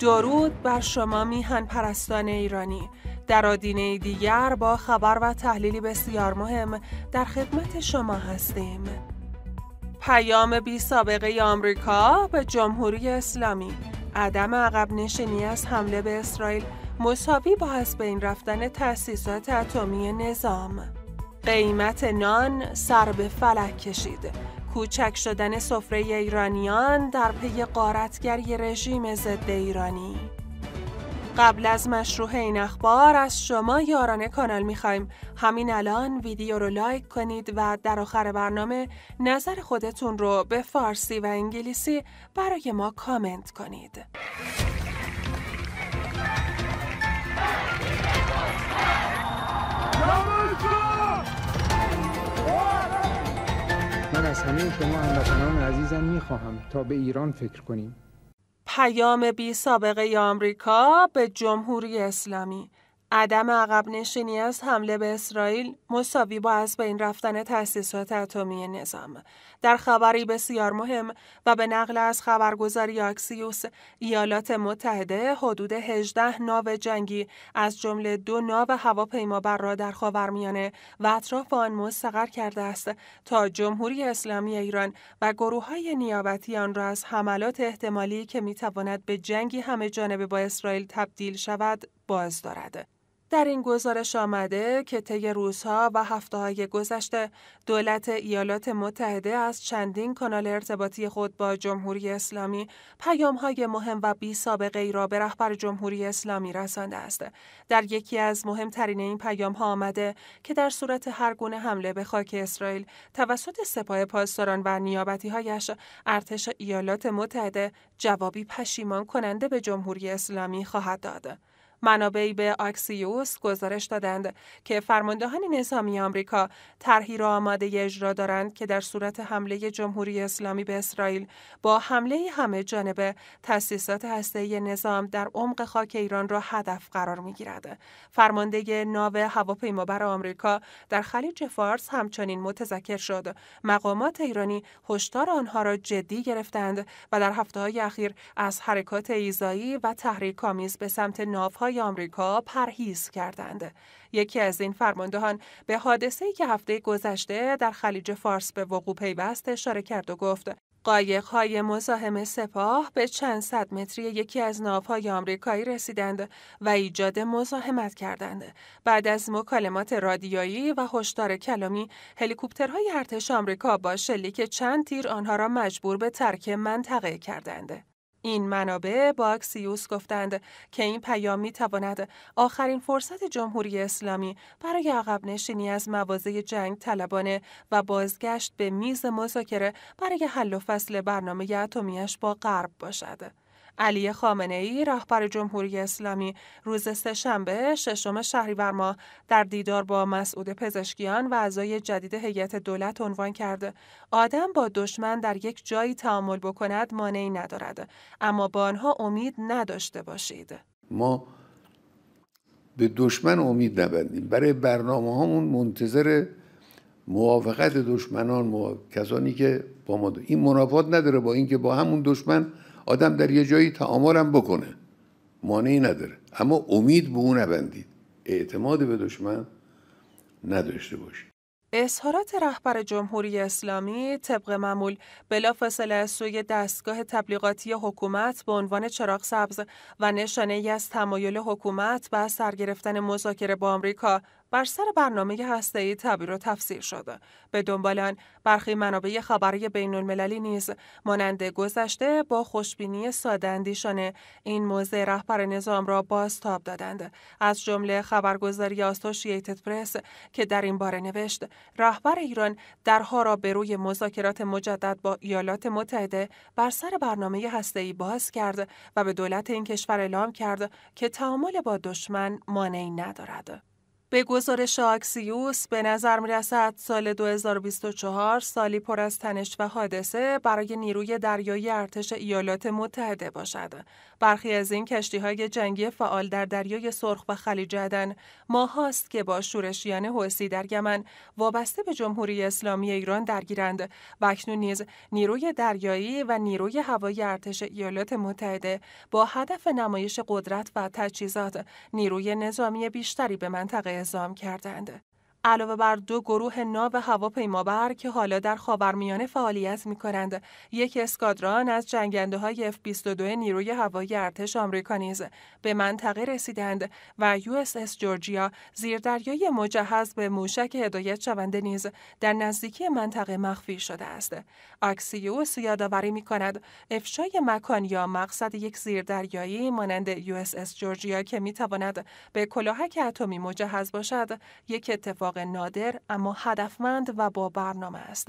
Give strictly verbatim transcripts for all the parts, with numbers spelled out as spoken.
درود بر شما میهن پرستان ایرانی. در آدینه دیگر با خبر و تحلیلی بسیار مهم در خدمت شما هستیم. پیام بی سابقه آمریکا به جمهوری اسلامی: عدم عقب نشینی از حمله به اسرائیل مساوی با از بین رفتن تأسیسات اتمی نظام. قیمت نان سر به فلک کشید. کوچک شدن سفره ایرانیان در پی غارتگری رژیم ضد ایرانی. قبل از مشروع این اخبار از شما یاران کانال میخوایم همین الان ویدیو رو لایک کنید و در آخر برنامه نظر خودتون رو به فارسی و انگلیسی برای ما کامنت کنید. من از همه شما هموطنان عزیزم میخواهم تا به ایران فکر کنیم. پیام بی سابقه آمریکا به جمهوری اسلامی: عدم عقب نشینی از حمله به اسرائیل مساوی با از بین رفتن تأسیسات اتمی نظام. در خبری بسیار مهم و به نقل از خبرگزاری آکسیوس، ایالات متحده حدود هجده ناو جنگی از جمله دو ناو هواپیمابر را در خاورمیانه و اطراف آن مستقر کرده است تا جمهوری اسلامی ایران و گروه‌های نیابتی آن را از حملات احتمالی که می‌تواند به جنگی همه جانبه با اسرائیل تبدیل شود باز دارد. در این گزارش آمده که طی روزها و هفته‌های گذشته دولت ایالات متحده از چندین کانال ارتباطی خود با جمهوری اسلامی پیام‌های مهم و بی سابقه‌ای را به رهبر جمهوری اسلامی رسانده است. در یکی از مهمترین این پیام‌ها آمده که در صورت هر گونه حمله به خاک اسرائیل توسط سپاه پاسداران و نیابتی‌هایش، ارتش ایالات متحده جوابی پشیمان کننده به جمهوری اسلامی خواهد داد. منابعی به آکسیوس گزارش دادند که فرماندهان نظامی آمریکا طرحی را آماده اجرا دارند که در صورت حمله جمهوری اسلامی به اسرائیل با حمله همه جانبه تأسیسات هسته‌ای نظام در عمق خاک ایران را هدف قرار می‌گیرد. فرمانده ناو هواپیمابر آمریکا در خلیج فارس همچنین متذکر شد مقامات ایرانی هشدار آنها را جدی گرفتند و در هفته‌های اخیر از حرکات ایذایی و تحریک‌آمیز به سمت ناوهای آمریکا پرهیز کردند. یکی از این فرماندهان به حادثه‌ای که هفته گذشته در خلیج فارس به وقوع پیوست اشاره کرد و گفت قایق‌های مزاحم سپاه به چند صد متری یکی از ناوهای آمریکایی رسیدند و ایجاد مزاحمت کردند. بعد از مکالمات رادیویی و هشدار کلامی، هلیکوپترهای ارتش آمریکا با شلیک چند تیر آنها را مجبور به ترک منطقه کردند. این منابع با آکسیوس گفتند که این پیام می‌تواند آخرین فرصت جمهوری اسلامی برای عقب نشینی از مواضع جنگ طلبانه و بازگشت به میز مذاکره برای حل و فصل برنامه اتمی‌اش با غرب باشد. علی خامنه‌ای رهبر جمهوری اسلامی روز سه‌شنبه ششم شهریور ماه در دیدار با مسعود پزشکیان و اعضای جدید هیئت دولت عنوان کرد: آدم با دشمن در یک جایی تعامل بکند مانعی ندارد، اما با آنها امید نداشته باشید. ما به دشمن امید نبندیم. برای برنامه‌هامون منتظر موافقت دشمنان، مو... کسانی که با ما دو... این منافات نداره با اینکه با همون دشمن آدم در یه جایی تعاملم بکنه، مانعی نداره، اما امید به اون نبندید، اعتماد به دشمن نداشته باشید. اظهارات رهبر جمهوری اسلامی طبق معمول بلافاصله از سوی دستگاه تبلیغاتی حکومت به عنوان چراغ سبز و نشانه‌ای از تمایل حکومت و سرگرفتن مذاکره با آمریکا بر سر برنامه هسته‌ای تعبیر و تفسیر شده. به دنبال آن برخی منابع خبری بین‌المللی نیز مانند گذشته با خوشبینی ساده‌اندیشانه این موضع رهبر نظام را بازتاب دادند. از جمله خبرگزاری اسوشییتد پرس که در این باره نوشت: رهبر ایران درها را به روی مذاکرات مجدد با ایالات متحده بر سر برنامه هسته‌ای باز کرد و به دولت این کشور اعلام کرد که تعامل با دشمن مانعی ندارد. به گزارش آکسیوس به نظر می‌رسد سال دو هزار و بیست و چهار سالی پر از تنش و حادثه برای نیروی دریایی ارتش ایالات متحده باشد. برخی از این کشتی‌های جنگی فعال در دریای سرخ و خلیج عدن ماهاست که با شورشیان حوثی در یمن وابسته به جمهوری اسلامی ایران درگیرند و اکنون نیز نیروی دریایی و نیروی هوایی ارتش ایالات متحده با هدف نمایش قدرت و تجهیزات نیروی نظامی بیشتری به منطقه اعزام کردند. علاوه بر دو گروه ناو هواپیمابر که حالا در خاورمیانه فعالیت می‌کنند، یک اسکادران از جنگنده‌های اف بیست و دو نیروی هوایی ارتش آمریکا نیز به منطقه رسیدند و یو اس اس جورجیا زیر دریای مجهز به موشک هدایت شونده نیز در نزدیکی منطقه مخفی شده است. آکسیوس یادآوری می‌کند افشای مکان یا مقصد یک زیردریایی مانند یو اس اس جورجیا که می‌تواند به کلاهک اتمی مجهز باشد، یک اتفاق نادر اما هدفمند و با برنامه است.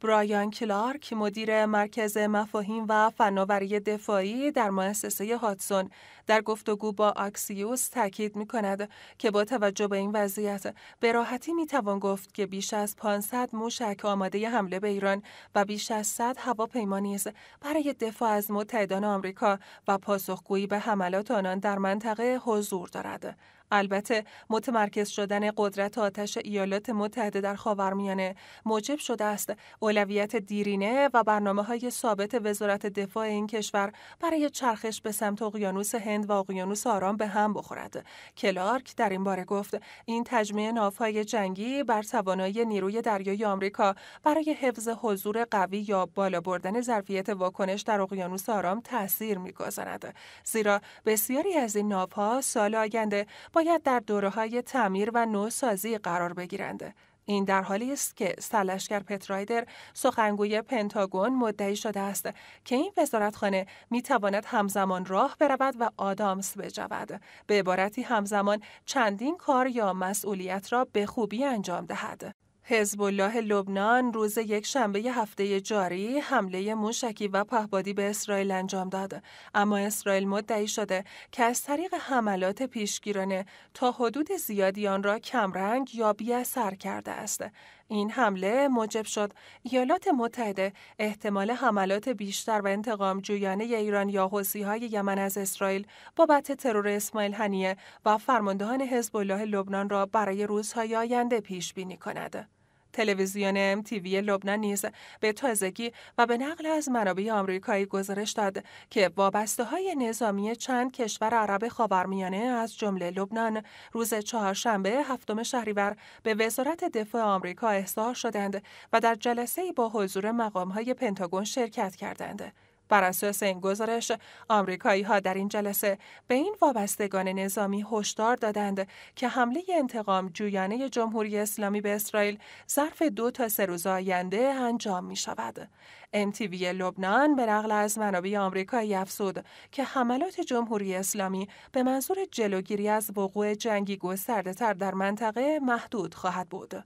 برایان کلارک، مدیر مرکز مفاهیم و فناوری دفاعی در مؤسسه هادسون، در گفتگو با آکسیوس تاکید می‌کند که با توجه به این وضعیت به راحتی می‌توان گفت که بیش از پانصد موشک آماده حمله به ایران و بیش از صد هواپیما نیز برای دفاع از متحدان آمریکا و پاسخگویی به حملات آنان در منطقه حضور دارد. البته متمرکز شدن قدرت آتش ایالات متحده در خاورمیانه موجب شده است اولویت دیرینه و برنامه‌های ثابت وزارت دفاع این کشور برای چرخش به سمت اقیانوس هند و اقیانوس آرام به هم بخورد. کلارک در این باره گفت این تجمیع ناوهای جنگی بر توانایی نیروی دریایی آمریکا برای حفظ حضور قوی یا بالا بردن ظرفیت واکنش در اقیانوس آرام تأثیر می‌گذارد، زیرا بسیاری از این ناوها سال آینده باید در دوره‌های تعمیر و نوسازی قرار بگیرند. این در حالی است که سرلشکر پترایدر، سخنگوی پنتاگون، مدعی شده است که این وزارتخانه می‌تواند همزمان راه برود و آدامس بجود. به عبارتی همزمان چندین کار یا مسئولیت را به خوبی انجام دهد. حزب الله لبنان روز یک شنبه هفته جاری حمله موشکی و پهپادی به اسرائیل انجام داد، اما اسرائیل مدعی شده که از طریق حملات پیشگیرانه تا حدود زیادی آن را کمرنگ یا بی‌اثر کرده است. این حمله موجب شد ایالات متحده احتمال حملات بیشتر و انتقام جویانه ایران یا حوثی‌های یمن از اسرائیل بابت ترور اسماعیل هنیه و فرماندهان حزب الله لبنان را برای روزهای آینده پیش بینی کند. تلویزیون ام تی وی لبنان نیز به تازگی و به نقل از منابع آمریکایی گزارش داد که وابسته‌های نظامی چند کشور عرب خاورمیانه از جمله لبنان روز چهارشنبه هفتم شهریور به وزارت دفاع آمریکا احضار شدند و در جلسه‌ای با حضور مقام‌های پنتاگون شرکت کردند. بر اساس این گزارش، آمریکایی‌ها در این جلسه به این وابستگان نظامی هشدار دادند که حمله انتقام جویانه جمهوری اسلامی به اسرائیل ظرف دو تا سه روز آینده انجام می‌شود. ام تی وی لبنان به نقل از منابع آمریکایی افزود که حملات جمهوری اسلامی به منظور جلوگیری از وقوع جنگی گسترده‌تر در منطقه محدود خواهد بود.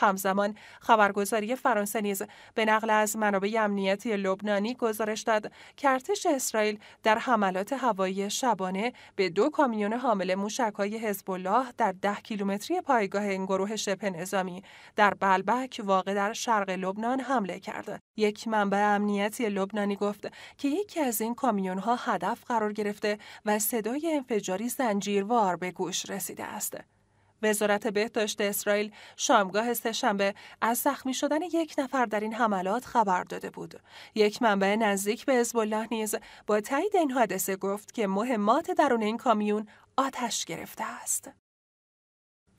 همزمان خبرگزاری فرانسه نیز به نقل از منابع امنیتی لبنانی گزارش داد که ارتش اسرائیل در حملات هوایی شبانه به دو کامیون حامل موشک‌های حزب الله در ده کیلومتری پایگاه این گروه شبه نظامی در بلبک واقع در شرق لبنان حمله کرد. یک منبع امنیتی لبنانی گفت که یکی از این کامیون‌ها هدف قرار گرفته و صدای انفجاری زنجیروار به گوش رسیده است. وزارت بهداشت اسرائیل شامگاه سه‌شنبه از زخمی شدن یک نفر در این حملات خبر داده بود. یک منبع نزدیک به حزب الله نیز با تایید این حادثه گفت که مهمات درون این کامیون آتش گرفته است.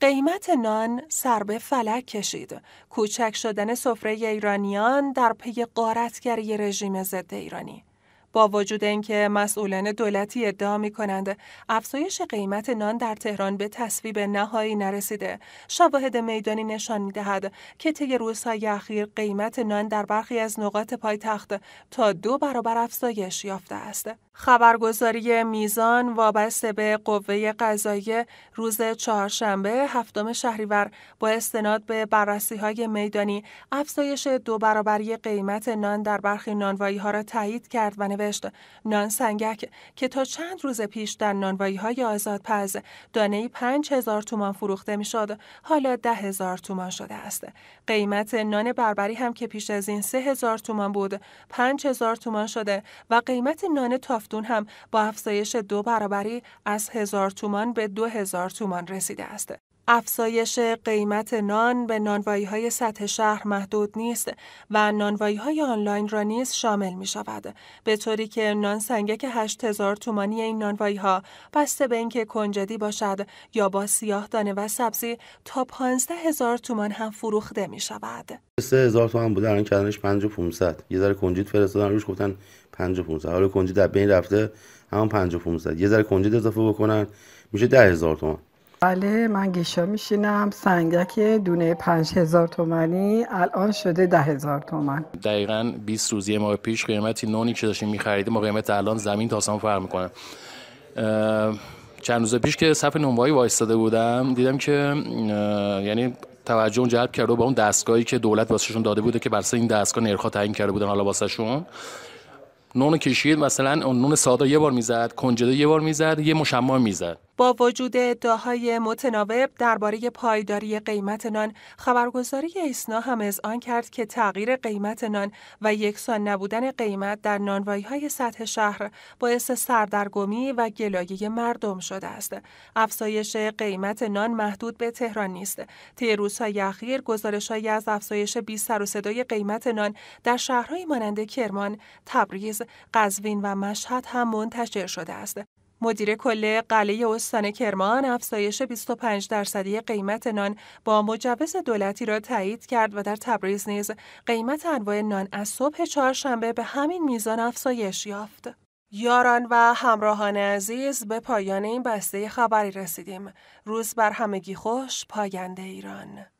قیمت نان سر به فلک کشید. کوچک شدن سفره ایرانیان در پی غارتگری رژیم ضد ایرانی. با وجود اینکه مسئولان دولتی ادعا می‌کنند افزایش قیمت نان در تهران به تصویب نهایی نرسیده، شواهد میدانی نشان می‌دهد که طی روزهای اخیر قیمت نان در برخی از نقاط پایتخت تا دو برابر افزایش یافته است. خبرگزاری میزان وابسته به قوه قضاییه روز چهارشنبه هفتم شهریور با استناد به بررسی‌های میدانی افزایش دو برابری قیمت نان در برخی نانوایی‌ها را تایید کرد و نوشت نان سنگک که تا چند روز پیش در نانوایی‌های آزادپز دانه‌ای پنج هزار تومان فروخته می‌شد حالا ده هزار تومان شده است. قیمت نان بربری هم که پیش از این سه هزار تومان بود پنج هزار تومان شده و قیمت نان تافت دون هم با افزایش دو برابری از هزار تومان به دو هزار تومان رسیده است. افزایش قیمت نان به نانوایی‌های سطح شهر محدود نیست و نانوایی‌های آنلاین را نیز شامل می‌شود، به طوری که نان سنگک هشت هزار تومانی این نانوایی‌ها بسته به اینکه کنجدی باشد یا با سیاه دانه و سبزی تا پانزده هزار تومان هم فروخته می‌شود. سه هزار تومان بوده الان کردنش پنج هزار و پانصد. یه ذره کنجد فرستادن روش گفتن پنج هزار و پانصد. حالا کنجد در بین رفته همون پنج هزار و پانصد. یه ذره کنجد اضافه بکنن میشه ده هزار تومان. بله من گیشا میشینم، سنگک دونه پنج هزار تومانی الان شده ده هزار تومن. دقیقا بیست روز یه ماه پیش قیمتی نونی که داشتیم میخریدیم و قیمت الان زمین تا آسمون فرق میکنه. چند روز پیش که صف نونوایی وایستاده بودم دیدم که یعنی توجه جلب کرده با اون دستگاهی که دولت واسهشون داده بوده که بر اساس این دستگاه نرخ‌ها تعیین کرده بودن حالا واسهشون. نون کشید مثلا اون نون ساده یه بار میزد، کنجده یه بار میزد، یه مشمع میزد. با وجود ادعاهای متناوب درباره پایداری قیمت نان، خبرگزاری ایسنا هم اذعان کرد که تغییر قیمت نان و یکسان نبودن قیمت در نانوایی‌های سطح شهر باعث سردرگمی و گلایه مردم شده است. افزایش قیمت نان محدود به تهران نیست. طی روزهای اخیر گزارش‌هایی از افزایش بی سر و صدای قیمت نان در شهرهای مانند کرمان، تبریز، قزوین و مشهد هم منتشر شده است. مدیر کل قلعه استان کرمان افزایش بیست و پنج درصدی قیمت نان با مجوز دولتی را تایید کرد و در تبریز نیز قیمت انواع نان از صبح چهارشنبه به همین میزان افزایش یافت. یاران و همراهان عزیز به پایان این بسته خبری رسیدیم. روز بر همگی خوش. پاینده ایران.